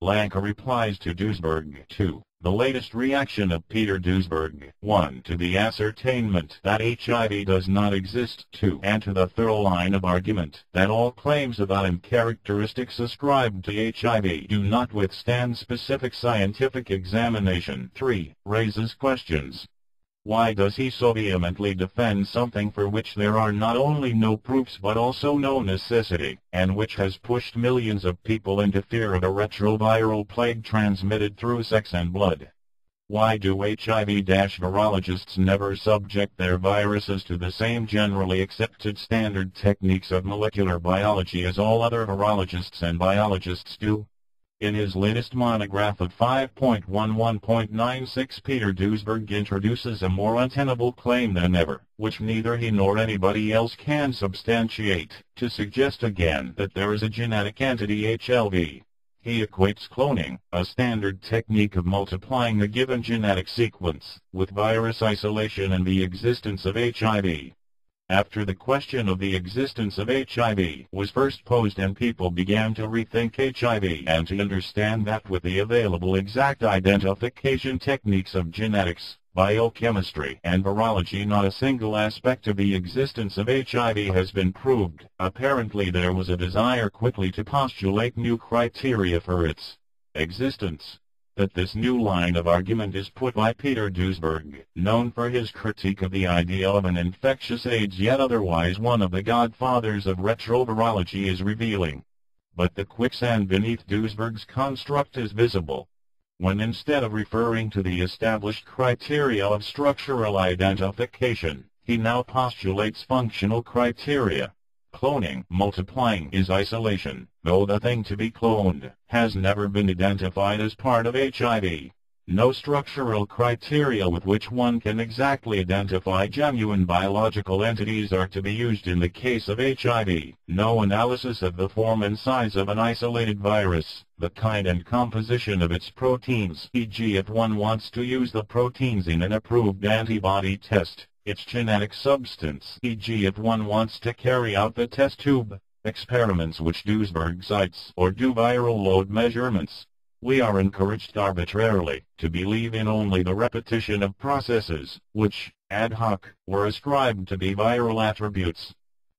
Lanka replies to Duesberg 2. The latest reaction of Peter Duesberg 1 to the ascertainment that HIV does not exist 2 and to the thorough line of argument that all claims about and characteristics ascribed to HIV do not withstand specific scientific examination 3 raises questions. Why does he so vehemently defend something for which there are not only no proofs but also no necessity, and which has pushed millions of people into fear of a retroviral plague transmitted through sex and blood? Why do HIV-virologists never subject their viruses to the same generally accepted standard techniques of molecular biology as all other virologists and biologists do? In his latest monograph of 5.11.96, Peter Duesberg introduces a more untenable claim than ever, which neither he nor anybody else can substantiate, to suggest again that there is a genetic entity HLV. He equates cloning, a standard technique of multiplying a given genetic sequence, with virus isolation and the existence of HIV. After the question of the existence of HIV was first posed and people began to rethink HIV and to understand that with the available exact identification techniques of genetics, biochemistry and virology, not a single aspect of the existence of HIV has been proved, apparently there was a desire quickly to postulate new criteria for its existence. That this new line of argument is put by Peter Duesberg, known for his critique of the idea of an infectious AIDS yet otherwise one of the godfathers of retrovirology, is revealing. But the quicksand beneath Duesberg's construct is visible. When instead of referring to the established criteria of structural identification, he now postulates functional criteria. Cloning, multiplying, is isolation, though the thing to be cloned has never been identified as part of HIV. No structural criteria with which one can exactly identify genuine biological entities are to be used in the case of HIV. No analysis of the form and size of an isolated virus, the kind and composition of its proteins, e.g. if one wants to use the proteins in an approved antibody test, its genetic substance, e.g. if one wants to carry out the test tube experiments which Duesberg cites, or do viral load measurements. We are encouraged arbitrarily to believe in only the repetition of processes, which, ad hoc, were ascribed to be viral attributes.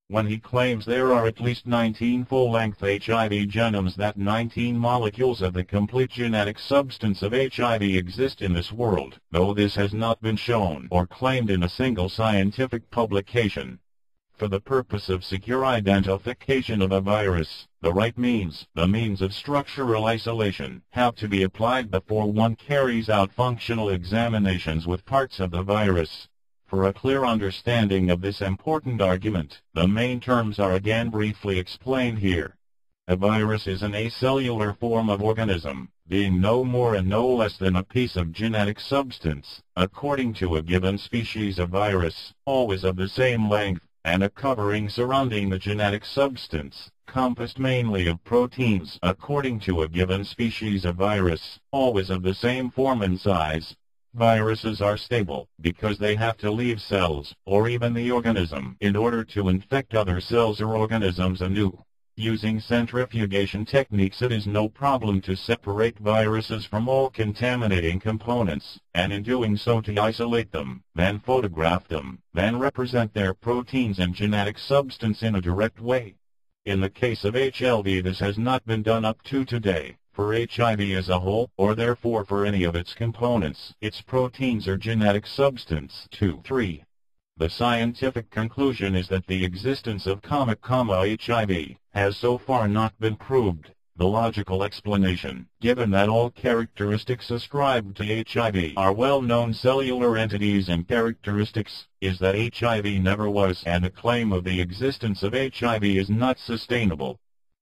When he claims there are at least 19 full-length HIV genomes, that 19 molecules of the complete genetic substance of HIV exist in this world, though this has not been shown or claimed in a single scientific publication. For the purpose of secure identification of a virus, the right means, the means of structural isolation, have to be applied before one carries out functional examinations with parts of the virus. For a clear understanding of this important argument, the main terms are again briefly explained here. A virus is an acellular form of organism, being no more and no less than a piece of genetic substance, according to a given species of virus, always of the same length, and a covering surrounding the genetic substance, composed mainly of proteins, according to a given species of virus, always of the same form and size. Viruses are stable because they have to leave cells, or even the organism, in order to infect other cells or organisms anew. Using centrifugation techniques, it is no problem to separate viruses from all contaminating components, and in doing so to isolate them, then photograph them, then represent their proteins and genetic substance in a direct way. In the case of HLV, this has not been done up to today. For HIV as a whole, or therefore for any of its components, its proteins or genetic substance. 2.3. The scientific conclusion is that the existence of HIV has so far not been proved. The logical explanation, given that all characteristics ascribed to HIV are well-known cellular entities and characteristics, is that HIV never was, and a claim of the existence of HIV is not sustainable.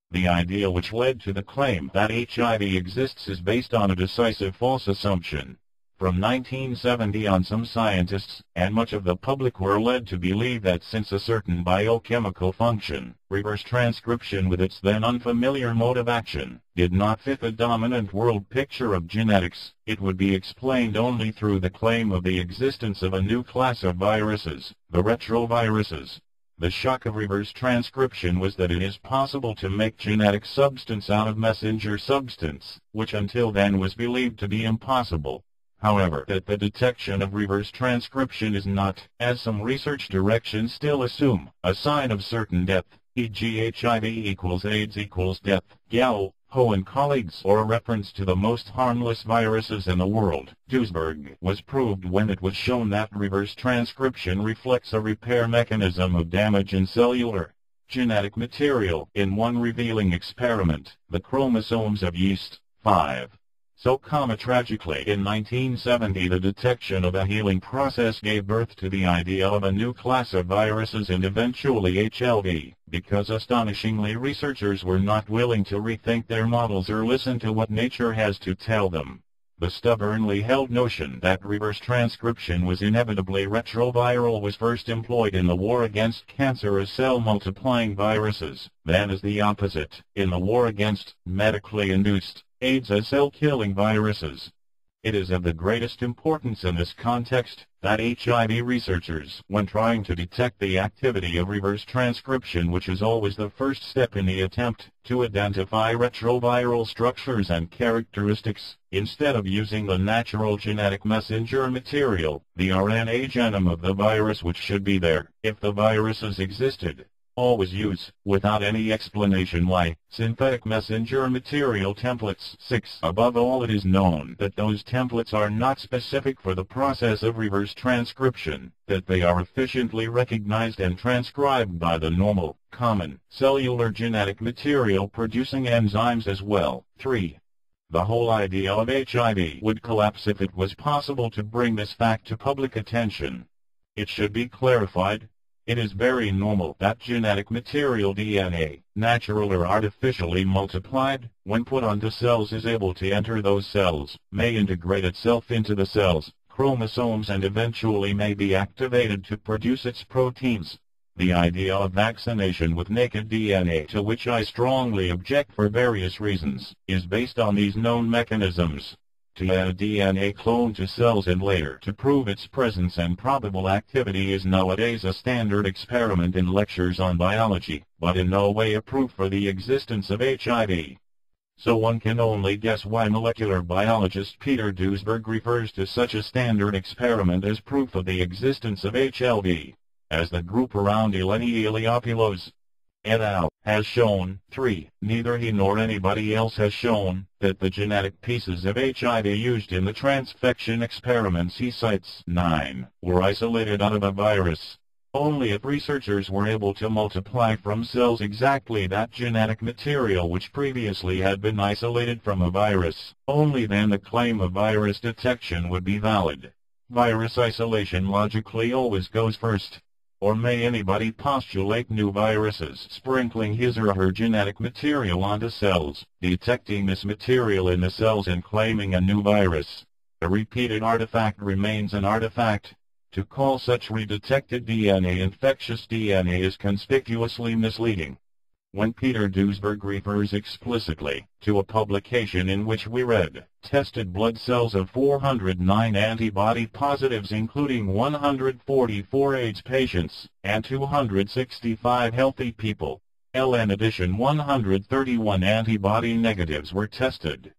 The idea which led to the claim that HIV exists is based on a decisive false assumption. From 1970 on, some scientists and much of the public were led to believe that since a certain biochemical function, reverse transcription with its then unfamiliar mode of action, did not fit the dominant world picture of genetics, it would be explained only through the claim of the existence of a new class of viruses, the retroviruses. The shock of reverse transcription was that it is possible to make genetic substance out of messenger substance, which until then was believed to be impossible. However, that the detection of reverse transcription is not, as some research directions still assume, a sign of certain death, e.g. HIV = AIDS = death, Gao, Ho and colleagues, or a reference to the most harmless viruses in the world. Duesberg was proved when it was shown that reverse transcription reflects a repair mechanism of damage in cellular genetic material. In one revealing experiment, the chromosomes of yeast 5. So, tragically, in 1970 the detection of a healing process gave birth to the idea of a new class of viruses and eventually HIV, because astonishingly researchers were not willing to rethink their models or listen to what nature has to tell them. The stubbornly held notion that reverse transcription was inevitably retroviral was first employed in the war against cancer as cell-multiplying viruses, then as the opposite, in the war against medically induced AIDS as cell-killing viruses. It is of the greatest importance in this context that HIV researchers, when trying to detect the activity of reverse transcription, which is always the first step in the attempt to identify retroviral structures and characteristics, instead of using the natural genetic messenger material, the RNA genome of the virus, which should be there, if the viruses existed, always use, without any explanation why, synthetic messenger material templates. 6. Above all, it is known that those templates are not specific for the process of reverse transcription, that they are efficiently recognized and transcribed by the normal, common, cellular genetic material producing enzymes as well. 3. The whole idea of HIV would collapse if it was possible to bring this fact to public attention. It should be clarified. It is very normal that genetic material DNA, natural or artificially multiplied, when put onto cells is able to enter those cells, may integrate itself into the cells, chromosomes, and eventually may be activated to produce its proteins. The idea of vaccination with naked DNA, to which I strongly object for various reasons, is based on these known mechanisms. To add a DNA clone to cells and later to prove its presence and probable activity is nowadays a standard experiment in lectures on biology, but in no way a proof for the existence of HIV. So one can only guess why molecular biologist Peter Duesberg refers to such a standard experiment as proof of the existence of HIV, as the group around Eleni Eliopoulos et al. Has shown. 3. Neither he nor anybody else has shown that the genetic pieces of HIV used in the transfection experiments he cites. 9. Were isolated out of a virus. Only if researchers were able to multiply from cells exactly that genetic material which previously had been isolated from a virus, only then the claim of virus detection would be valid. Virus isolation logically always goes first. Or may anybody postulate new viruses sprinkling his or her genetic material onto cells, detecting this material in the cells and claiming a new virus? A repeated artifact remains an artifact. To call such redetected DNA infectious DNA is conspicuously misleading. When Peter Duesberg refers explicitly to a publication in which we read, tested blood cells of 409 antibody positives including 144 AIDS patients, and 265 healthy people, in addition 131 antibody negatives were tested,